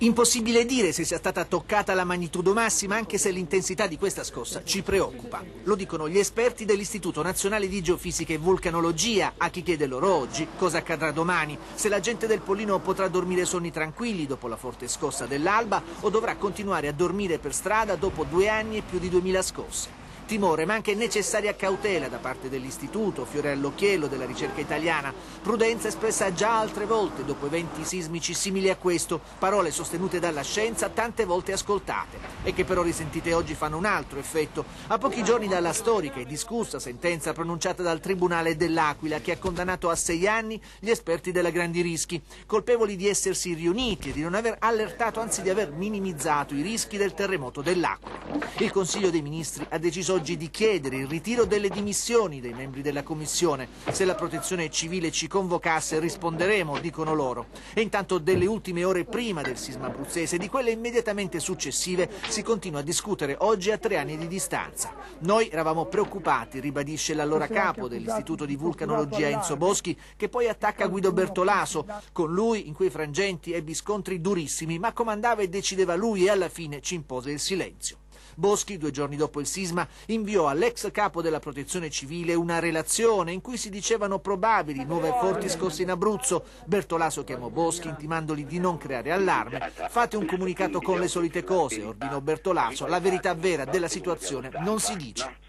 Impossibile dire se sia stata toccata la magnitudo massima, anche se l'intensità di questa scossa ci preoccupa. Lo dicono gli esperti dell'Istituto Nazionale di Geofisica e Vulcanologia, a chi chiede loro oggi cosa accadrà domani, se la gente del Pollino potrà dormire sonni tranquilli dopo la forte scossa dell'alba o dovrà continuare a dormire per strada dopo 2 anni e più di 2000 scosse. Timore, ma anche necessaria cautela da parte dell'Istituto, fiore all'occhiello della ricerca italiana, prudenza espressa già altre volte dopo eventi sismici simili a questo, parole sostenute dalla scienza tante volte ascoltate e che però risentite oggi fanno un altro effetto, a pochi giorni dalla storica e discussa sentenza pronunciata dal Tribunale dell'Aquila che ha condannato a 6 anni gli esperti della Grandi Rischi, colpevoli di essersi riuniti e di non aver allertato, anzi di aver minimizzato i rischi del terremoto dell'Aquila. Il Consiglio dei Ministri ha deciso oggi di chiedere il ritiro delle dimissioni dei membri della Commissione. Se la protezione civile ci convocasse risponderemo, dicono loro. E intanto delle ultime ore prima del sisma abruzzese e di quelle immediatamente successive si continua a discutere oggi a 3 anni di distanza. Noi eravamo preoccupati, ribadisce l'allora capo dell'Istituto di Vulcanologia Enzo Boschi, che poi attacca Guido Bertolaso. Con lui in quei frangenti ebbi scontri durissimi, ma comandava e decideva lui e alla fine ci impose il silenzio. Boschi, 2 giorni dopo il sisma, inviò all'ex capo della protezione civile una relazione in cui si dicevano probabili nuove forti scosse in Abruzzo. Bertolaso chiamò Boschi intimandogli di non creare allarme. Fate un comunicato con le solite cose, ordinò Bertolaso. La verità vera della situazione non si dice.